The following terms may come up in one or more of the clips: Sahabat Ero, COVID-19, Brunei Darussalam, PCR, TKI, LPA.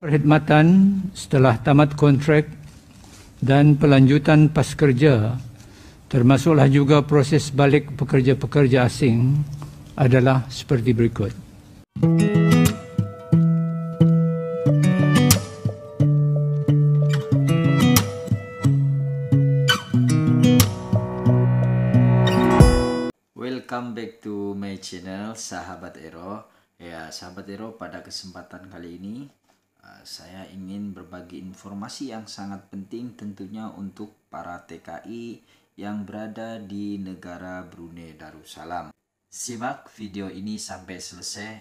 Perkhidmatan setelah tamat kontrak dan pelanjutan paskerja, termasuklah juga proses balik pekerja-pekerja asing adalah seperti berikut. Welcome back to my channel Sahabat Ero. Ya, Sahabat Ero, pada kesempatan kali ini saya ingin berbagi informasi yang sangat penting tentunya untuk para TKI yang berada di negara Brunei Darussalam. Simak video ini sampai selesai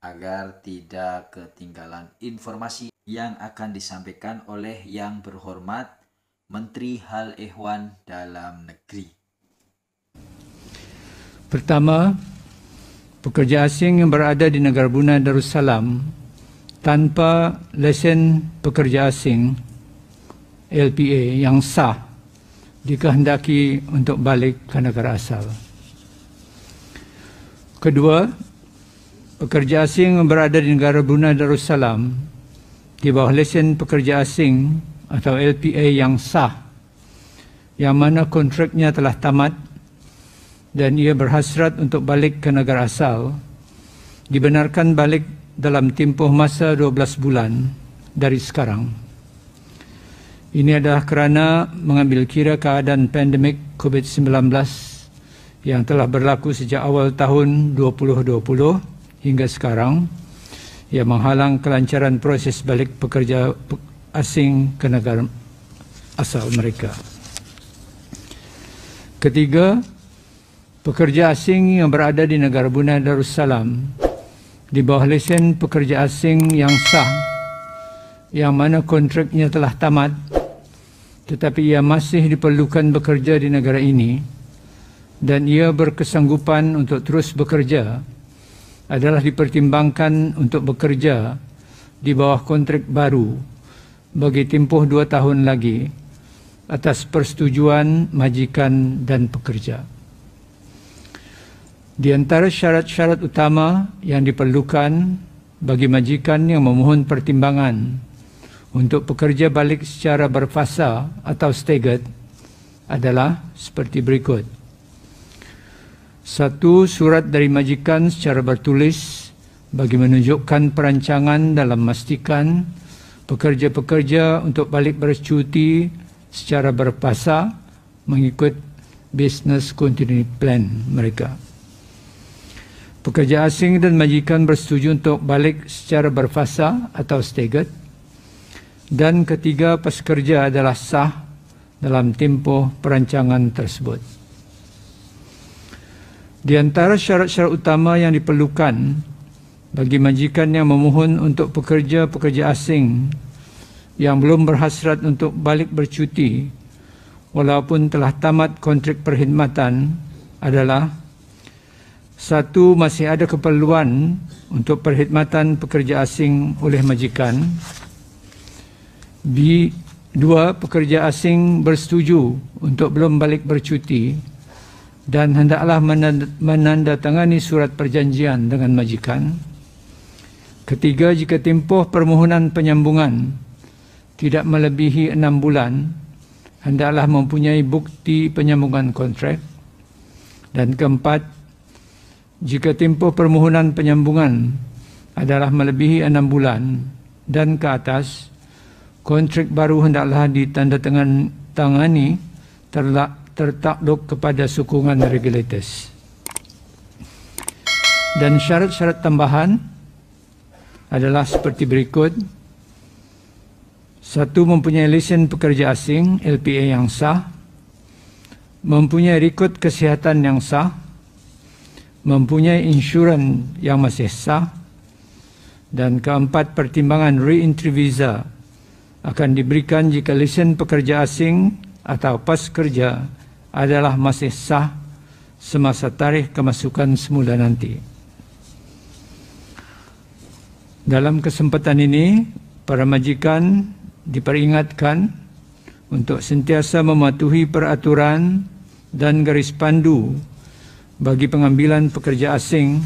agar tidak ketinggalan informasi yang akan disampaikan oleh yang berhormat Menteri Hal Ehwal Dalam Negeri. Pertama, pekerja asing yang berada di negara Brunei Darussalam tanpa lesen pekerja asing LPA yang sah dikehendaki untuk balik ke negara asal. Kedua, pekerja asing yang berada di negara Brunei Darussalam di bawah lesen pekerja asing atau LPA yang sah, yang mana kontraknya telah tamat dan ia berhasrat untuk balik ke negara asal, dibenarkan balik dalam tempoh masa 12 bulan dari sekarang. Ini adalah kerana mengambil kira keadaan pandemik COVID-19 yang telah berlaku sejak awal tahun 2020 hingga sekarang, yang menghalang kelancaran proses balik pekerja asing ke negara asal mereka. Ketiga, pekerja asing yang berada di negara Brunei Darussalam di bawah lesen pekerja asing yang sah, yang mana kontraknya telah tamat tetapi ia masih diperlukan bekerja di negara ini dan ia berkesanggupan untuk terus bekerja, adalah dipertimbangkan untuk bekerja di bawah kontrak baru bagi tempoh 2 tahun lagi atas persetujuan majikan dan pekerja. Di antara syarat-syarat utama yang diperlukan bagi majikan yang memohon pertimbangan untuk pekerja balik secara berfasa atau staggered adalah seperti berikut. 1. Surat dari majikan secara bertulis bagi menunjukkan perancangan dalam memastikan pekerja-pekerja untuk balik bercuti secara berfasa mengikut business continuity plan mereka. Pekerja asing dan majikan bersetuju untuk balik secara berfasa atau staggered. Dan ketiga, paskerja adalah sah dalam tempoh perancangan tersebut. Di antara syarat-syarat utama yang diperlukan bagi majikan yang memohon untuk pekerja-pekerja asing yang belum berhasrat untuk balik bercuti walaupun telah tamat kontrak perkhidmatan adalah: 1. Masih ada keperluan untuk perkhidmatan pekerja asing oleh majikan. B. 2. Pekerja asing bersetuju untuk belum balik bercuti dan hendaklah menandatangani surat perjanjian dengan majikan. Ketiga, jika tempoh permohonan penyambungan tidak melebihi 6 bulan, hendaklah mempunyai bukti penyambungan kontrak. Dan keempat, jika tempoh permohonan penyambungan adalah melebihi 6 bulan dan ke atas, kontrak baru hendaklah ditandatangani tertakluk kepada sokongan regulators. Dan syarat-syarat tambahan adalah seperti berikut. 1. Mempunyai lesen pekerja asing LPA yang sah, mempunyai rekod kesihatan yang sah, mempunyai insurans yang masih sah, dan keempat, pertimbangan re-entry visa akan diberikan jika lesen pekerja asing atau pas kerja adalah masih sah semasa tarikh kemasukan semula nanti. Dalam kesempatan ini, para majikan diperingatkan untuk sentiasa mematuhi peraturan dan garis pandu bagi pengambilan pekerja asing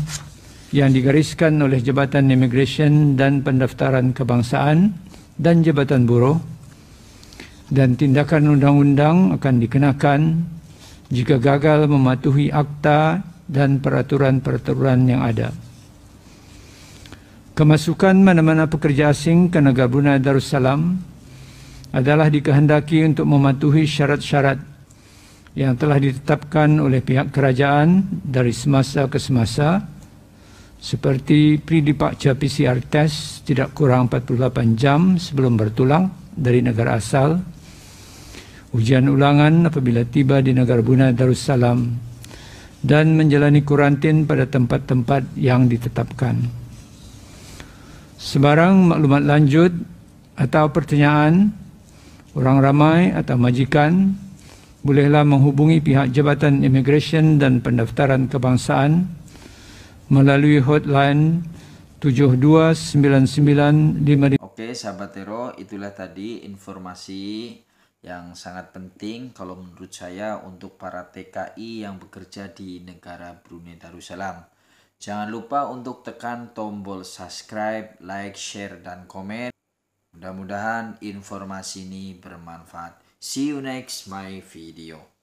yang digariskan oleh Jabatan Immigration dan Pendaftaran Kebangsaan dan Jabatan Buruh, dan tindakan undang-undang akan dikenakan jika gagal mematuhi akta dan peraturan-peraturan yang ada. Kemasukan mana-mana pekerja asing ke negara Brunei Darussalam adalah dikehendaki untuk mematuhi syarat-syarat yang telah ditetapkan oleh pihak kerajaan dari semasa ke semasa, seperti pre-departure PCR test tidak kurang 48 jam sebelum bertulang dari negara asal, ujian ulangan apabila tiba di negara Brunei Darussalam, dan menjalani kuarantin pada tempat-tempat yang ditetapkan. Sebarang maklumat lanjut atau pertanyaan orang ramai atau majikan bolehlah menghubungi pihak Jabatan Immigration dan Pendaftaran Kebangsaan melalui hotline 729955. Oke, sahabat Ero, itulah tadi informasi yang sangat penting kalau menurut saya untuk para TKI yang bekerja di negara Brunei Darussalam. Jangan lupa untuk tekan tombol subscribe, like, share, dan komen. Mudah-mudahan informasi ini bermanfaat. See you next my video.